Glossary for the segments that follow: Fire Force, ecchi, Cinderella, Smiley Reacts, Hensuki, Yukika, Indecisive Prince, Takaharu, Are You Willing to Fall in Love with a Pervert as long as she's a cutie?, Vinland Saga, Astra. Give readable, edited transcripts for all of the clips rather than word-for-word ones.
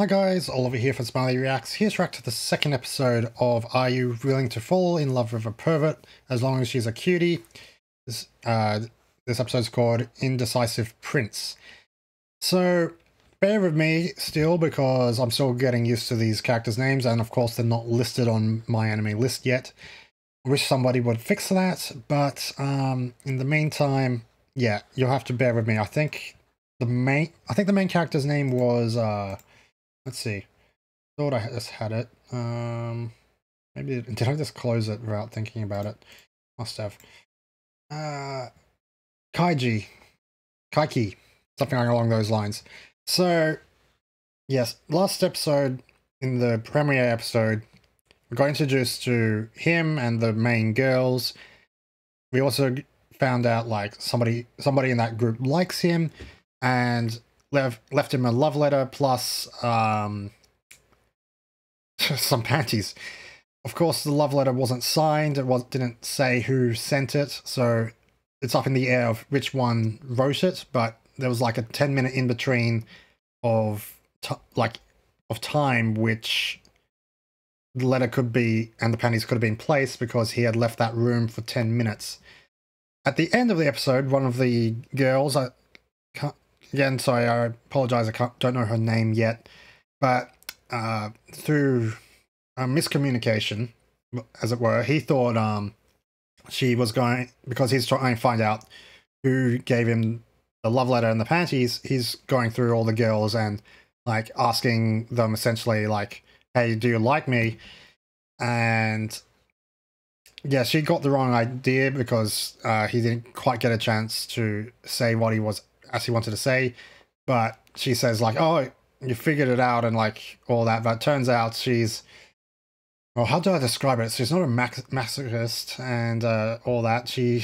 Hi guys, Oliver here from Smiley Reacts. Here's react to the second episode of Are You Willing to Fall in Love with a Pervert as Long as She's a Cutie? This episode's called Indecisive Prince. So bear with me still because I'm still getting used to these characters' names, and of course they're not listed on my anime list yet. I wish somebody would fix that, but in the meantime, yeah, you'll have to bear with me. I think the main character's name was let's see. Thought I just had it. Maybe did I just close it without thinking about it? Must have. Kaiki, something along those lines. So, yes, last episode, in the premiere episode, we got introduced to him and the main girls. We also found out like somebody in that group likes him, and left him a love letter plus some panties. Of course, the love letter wasn't signed. It didn't say who sent it, so it's up in the air of which one wrote it. But there was like a 10-minute in between of time, which the letter could be and the panties could have been placed because he had left that room for 10 minutes. At the end of the episode, one of the girls, Again, sorry, I apologize, I don't know her name yet, but through a miscommunication, as it were, he thought she was going, because he's trying to find out who gave him the love letter and the panties, he's going through all the girls and like asking them essentially like, hey, do you like me? And yeah, she got the wrong idea because he didn't quite get a chance to say what he was as he wanted to say, but she says like, oh, you figured it out and like all that, but it turns out she's, well, how do I describe it? She's not a masochist and all that. She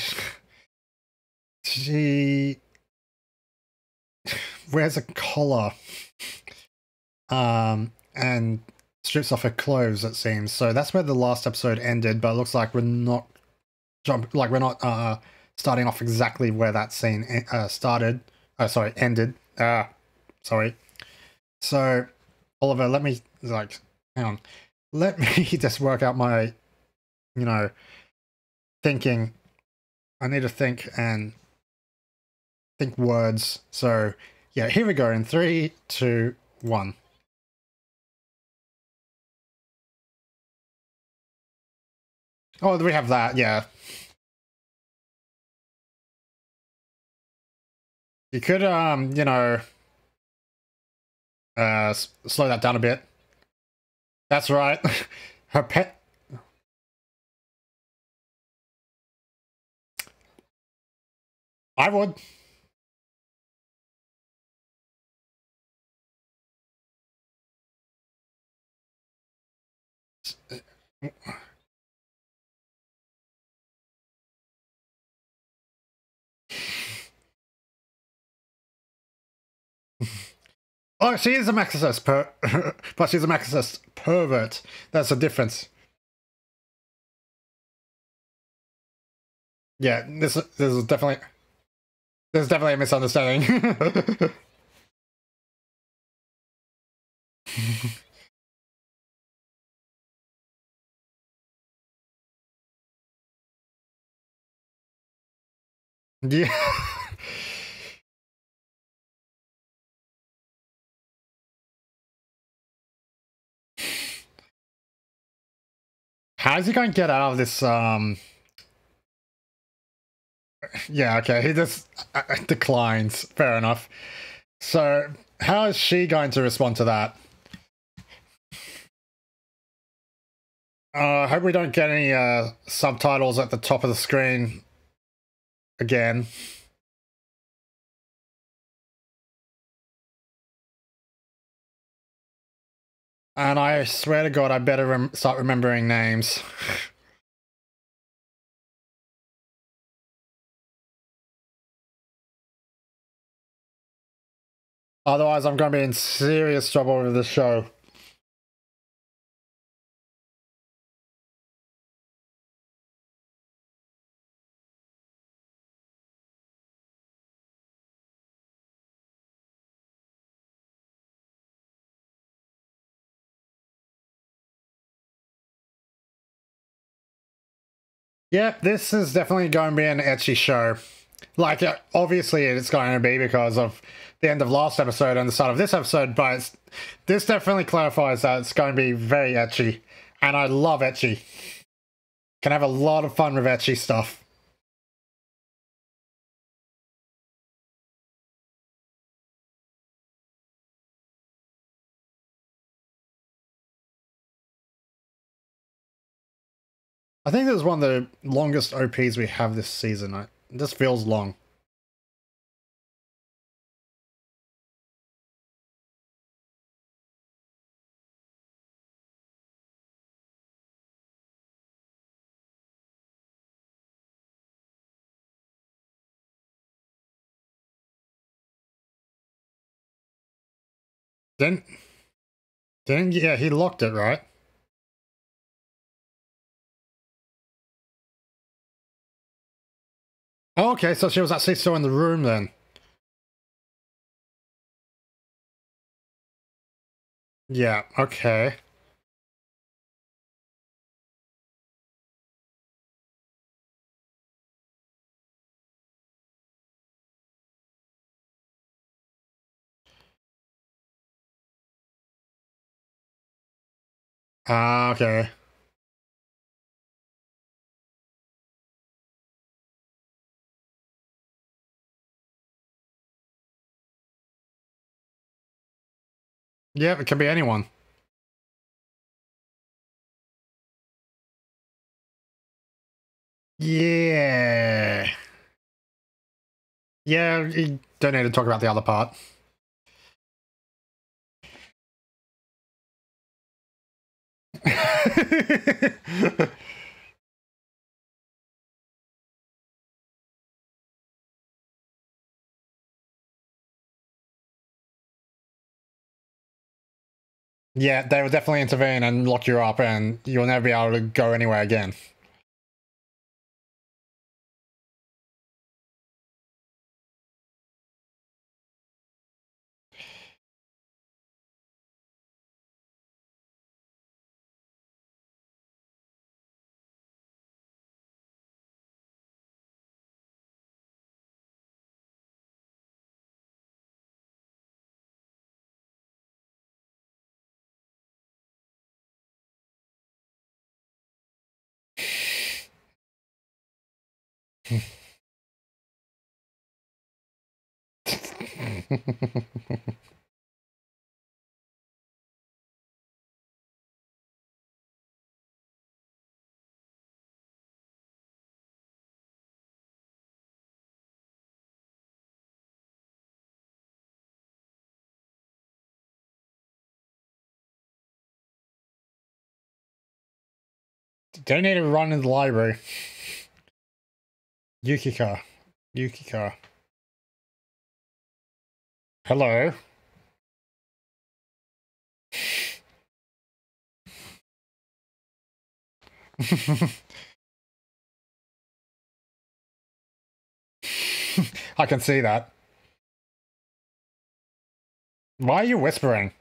wears a collar and strips off her clothes, it seems. So that's where the last episode ended, but it looks like we're not starting off exactly where that scene ended. So, Oliver, let me, like, hang on. Let me just work out my, you know, thinking. I need to think words. So, yeah, here we go in 3, 2, 1. Oh, we have that, yeah. You could, you know, slow that down a bit. That's right. Her pet. I would. Oh, she is a masochist, but she's a masochist pervert. That's the difference. Yeah, this is definitely, there's definitely a misunderstanding. Yeah. How is he going to get out of this, Yeah, okay, he just declines. Fair enough. So, how is she going to respond to that? I hope we don't get any subtitles at the top of the screen again. And I swear to God, I better start remembering names. Otherwise, I'm going to be in serious trouble with this show. Yep, this is definitely going to be an ecchi show. Like, obviously it's going to be because of the end of last episode and the start of this episode, but this definitely clarifies that it's going to be very ecchi. And I love ecchi. Can have a lot of fun with ecchi stuff. I think this is one of the longest OPs we have this season. This feels long. Yeah, he locked it, right? Oh, okay, so she was actually still in the room then. Yeah, okay. Ah, okay. Yeah, it can be anyone. Yeah. Yeah, you don't need to talk about the other part. Yeah, they will definitely intervene and lock you up, and you'll never be able to go anywhere again. Don't need to run in the library. Yukika. Yukika. Hello. I can see that. Why are you whispering?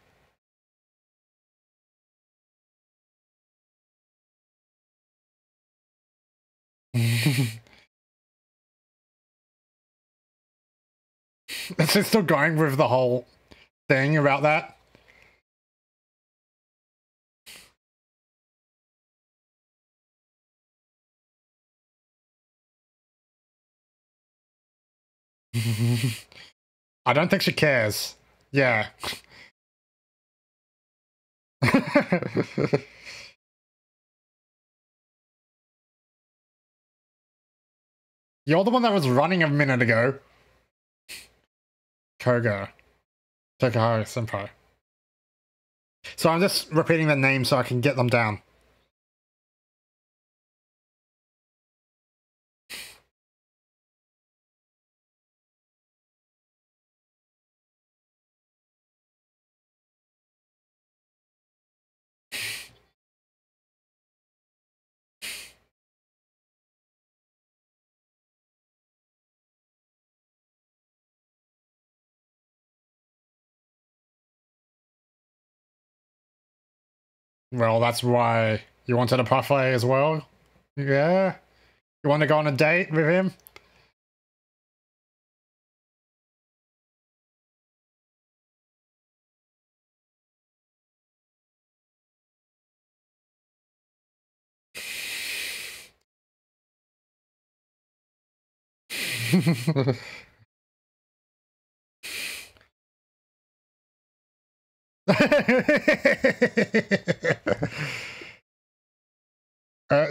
It's just still going with the whole thing about that. I don't think she cares. Yeah. You're the one that was running a minute ago. Koga. Takaharu senpai. So I'm just repeating the name so I can get them down. Well, that's why you wanted a parfait as well? Yeah. You want to go on a date with him?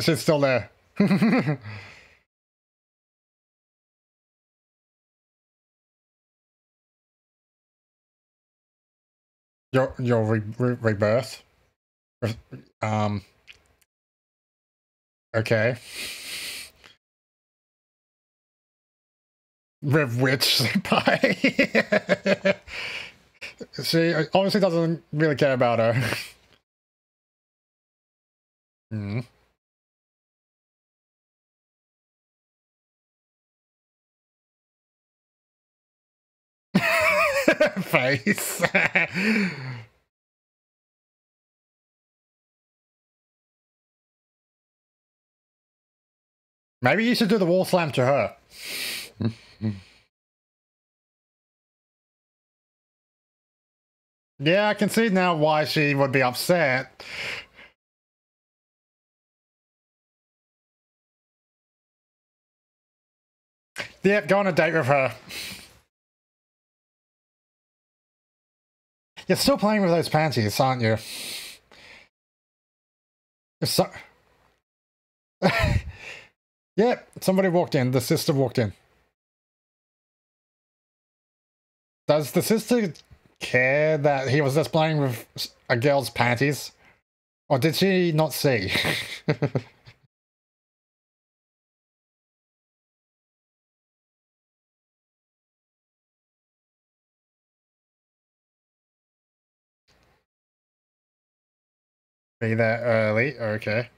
She's still there. Your rebirth. Okay. Riv Witch Senpai. She obviously doesn't really care about her. Mm. Face. Maybe you should do the wall slam to her. Yeah, I can see now why she would be upset. Yep, go on a date with her. You're still playing with those panties, aren't you? So yep, somebody walked in. The sister walked in. Does the sister care that he was just playing with a girl's panties? Or did she not see? Be there early, okay.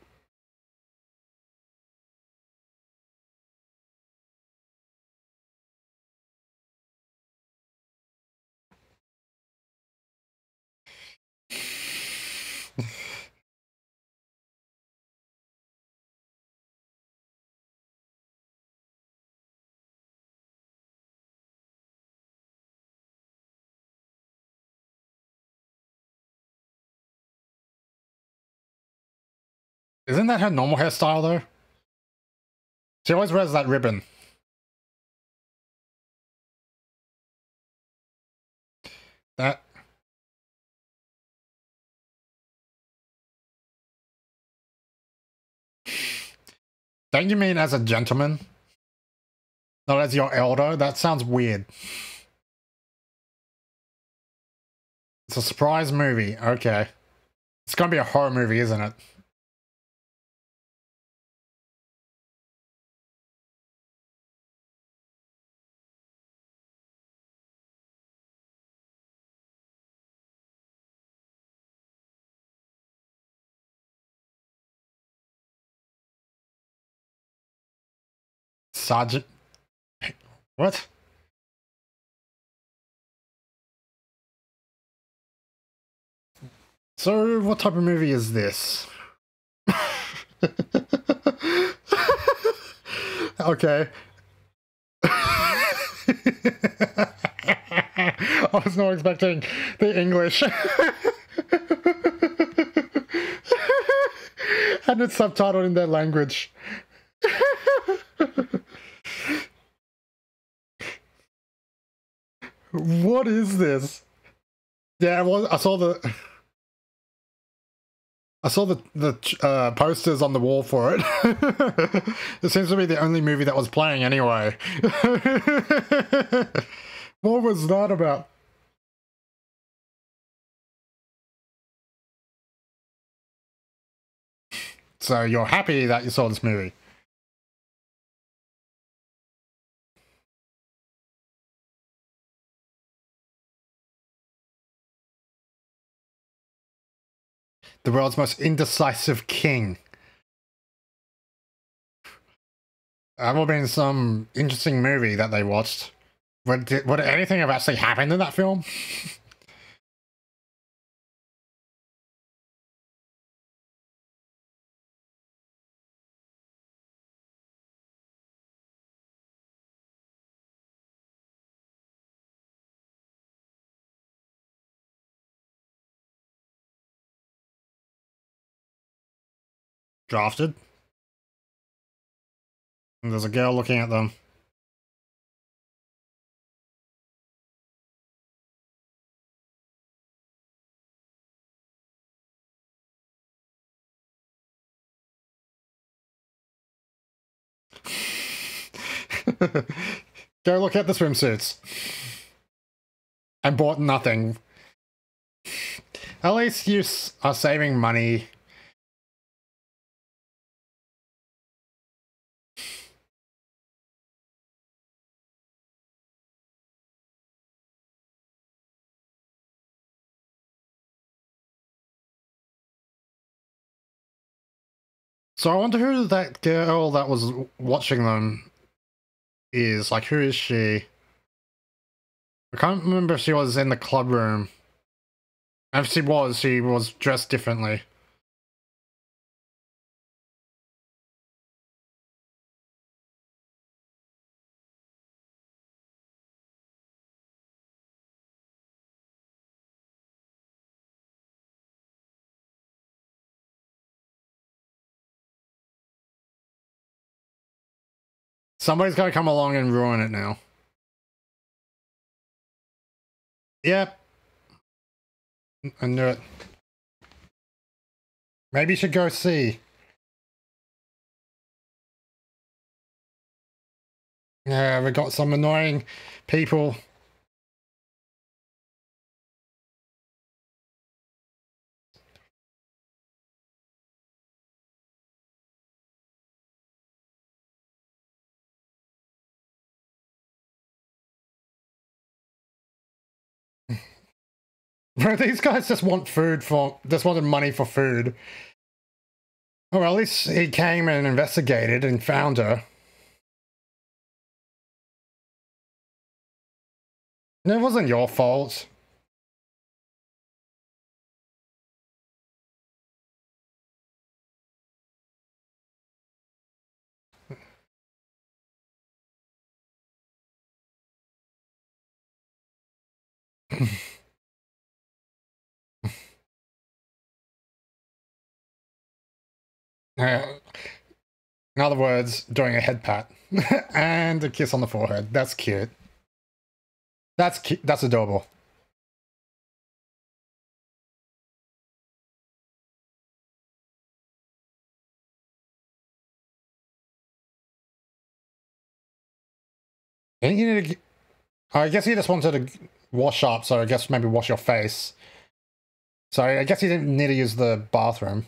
Isn't that her normal hairstyle, though? She always wears that ribbon. That. Don't you mean as a gentleman? Not as your elder? That sounds weird. It's a surprise movie. Okay. It's gonna be a horror movie, isn't it? Sergeant, what? So what type of movie is this? Okay. I was not expecting the English. And it's subtitled in their language. What is this? Yeah, I saw the posters on the wall for it. It seems to be the only movie that was playing anyway. What was that about? So you're happy that you saw this movie? The world's most indecisive king. That would have been some interesting movie that they watched. Would anything have actually happened in that film? drafted. And there's a girl looking at them. Go look at the swimsuits. I bought nothing. At least you are saving money. So I wonder who that girl that was watching them is. Like, who is she? I can't remember if she was in the club room. And if she was dressed differently. Somebody's gonna come along and ruin it now. Yep. I knew it. Maybe you should go see. Yeah, we got some annoying people. Bro, these guys just wanted money for food. Oh, well, at least he came and investigated and found her. And it wasn't your fault. In other words, doing a head pat and a kiss on the forehead. That's cute. That's cute. That's adorable. I guess he just wanted to wash up, so I guess maybe wash your face. So I guess he didn't need to use the bathroom.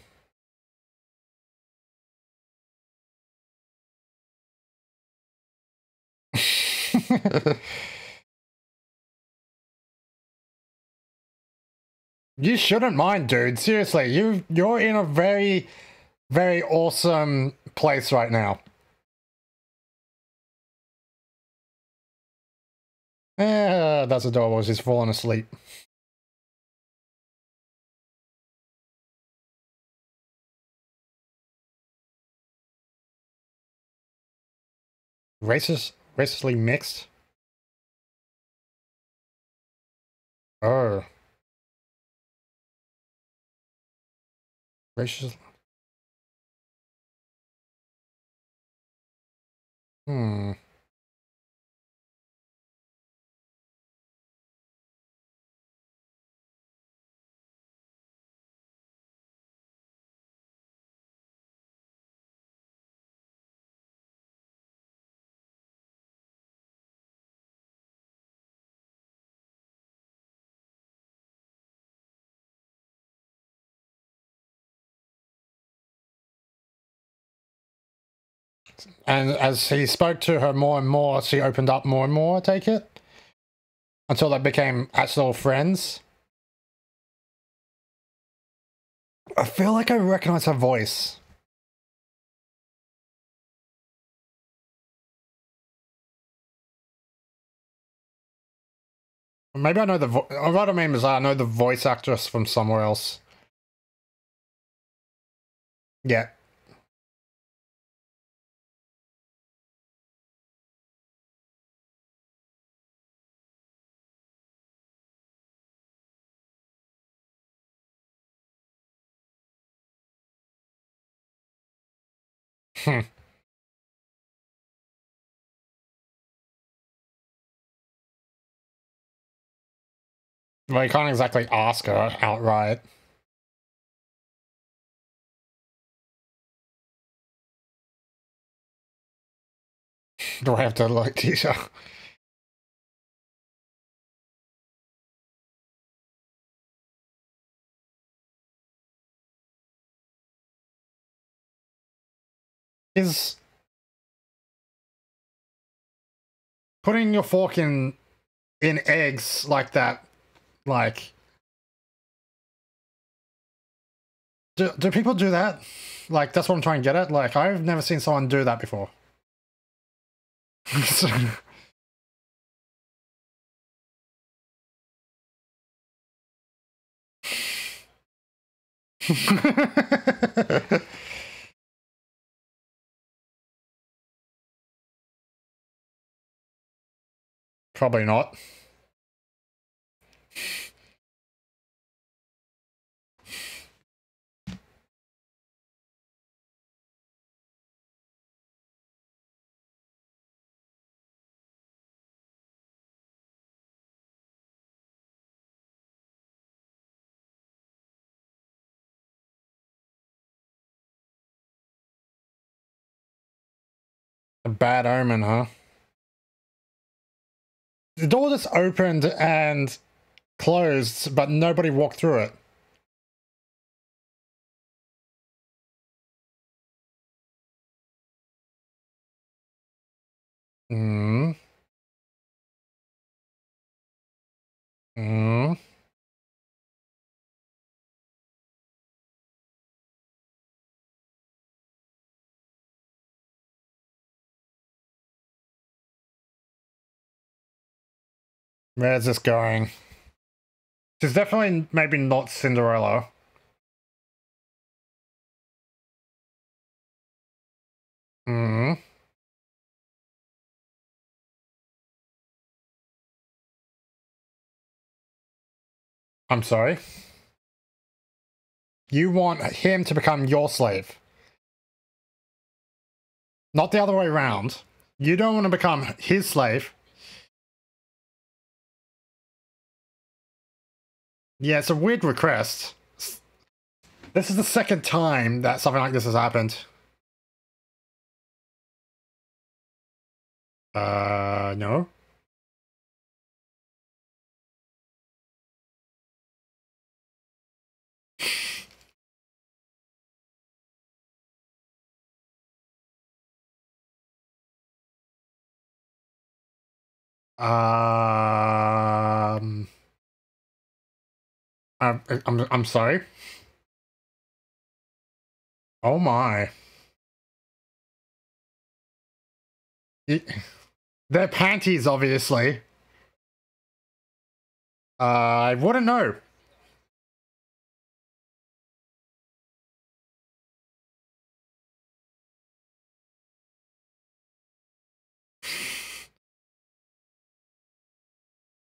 You shouldn't mind, dude. Seriously, you're in a very, very awesome place right now. That's adorable. She's falling asleep. Racistly mixed. Oh. Racist. And as he spoke to her more and more, she opened up more and more, I take it? Until they became actual friends. I feel like I recognize her voice. Maybe I know the voice. What I mean is I know the voice actress from somewhere else. Yeah. Well, you can't exactly ask her outright. Do I have to like teacher? Is putting your fork in eggs like that, like, do people do that? Like, that's what I'm trying to get at. Like, I've never seen someone do that before. Probably not. A bad omen, huh? The door just opened and closed, but nobody walked through it. Where's this going? This is definitely maybe not Cinderella. I'm sorry. You want him to become your slave. Not the other way around. You don't want to become his slave. Yeah, it's a weird request. This is the second time that something like this has happened. No. I'm sorry. Oh my. They're panties, obviously. I wouldn't know.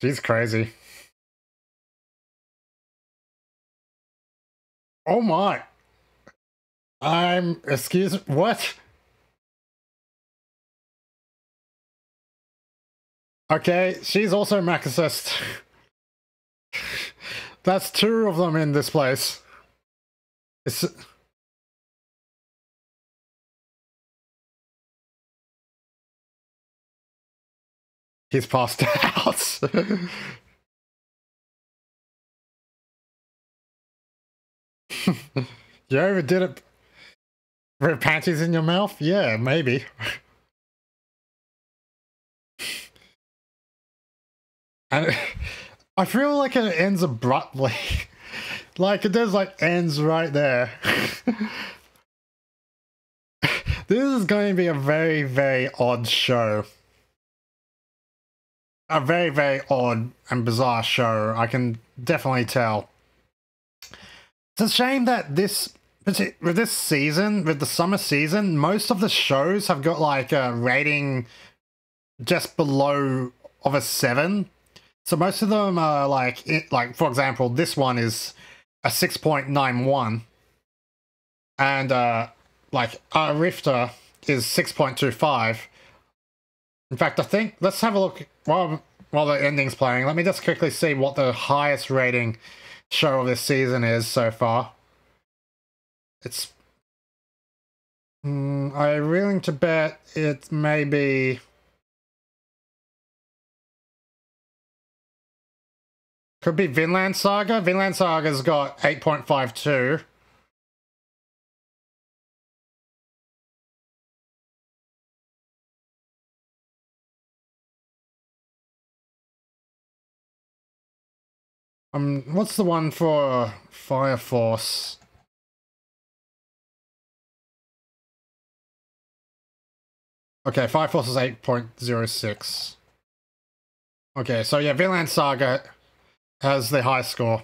She's crazy. Oh my. Excuse me, what? Okay, she's also Macasist. That's two of them in this place. It's... He's passed out. You overdid it with panties in your mouth? Yeah, maybe. And I feel like it ends abruptly. Like, it just like ends right there. This is going to be a very, very odd show. A very, very odd and bizarre show. I can definitely tell. It's a shame that with this season, with the summer season, most of the shows have got like a rating just below of a 7. So most of them are like for example, this one is a 6.91, and Like, our Rifter is 6.25. In fact, I think, let's have a look while the ending's playing. Let me just quickly see what the highest rating show of this season is so far. It's... Are you willing to bet it may be... Could be Vinland Saga. Vinland Saga's got 8.52. What's the one for Fire Force? Okay, Fire Force is 8.06. Okay, so yeah, Vinland Saga has the high score.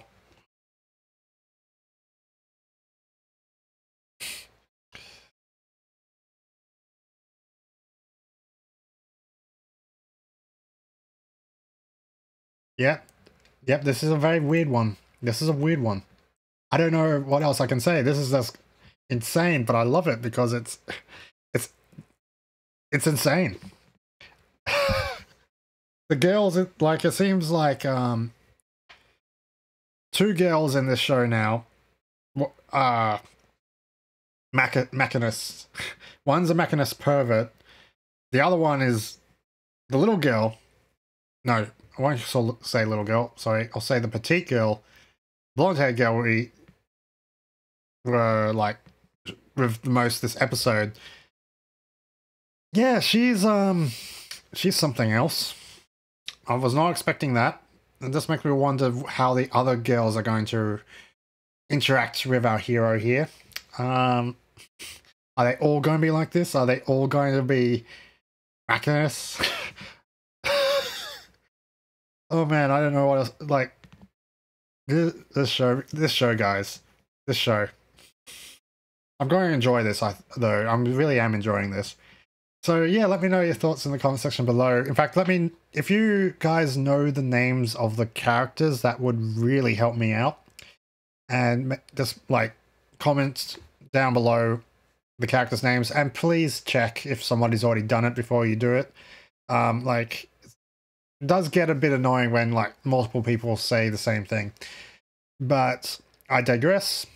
Yep, this is a very weird one. This is a weird one. I don't know what else I can say. This is just insane, but I love it because it's insane. The girls, like, it seems like two girls in this show now are machinists. One's a machinist pervert. The other one is the little girl. No, I won't say little girl, sorry, I'll say the petite girl, blonde-haired girl we were, like, with the most this episode. Yeah, she's something else. I was not expecting that. It just makes me wonder how the other girls are going to interact with our hero here. Are they all going to be like this? Are they all going to be machinists? Oh man, I don't know what else. Like, this show, guys, this show. I'm going to enjoy this, though. I really am enjoying this. So yeah, let me know your thoughts in the comment section below. In fact, if you guys know the names of the characters, that would really help me out. And just like comment down below the characters' names, and please check if somebody's already done it before you do it. Like, it does get a bit annoying when like multiple people say the same thing, but I digress.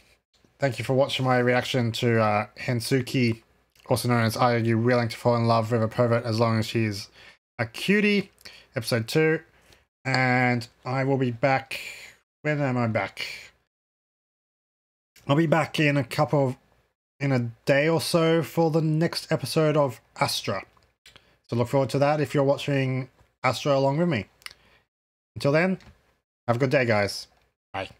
Thank you for watching my reaction to Hensuki, also known as Are You Willing to Fall in Love with a Pervert as Long as She's a Cutie, episode 2. And I will be back. When am I back? I'll be back in a day or so for the next episode of Astra. So look forward to that if you're watching Astra along with me. Until then, have a good day, guys. Bye.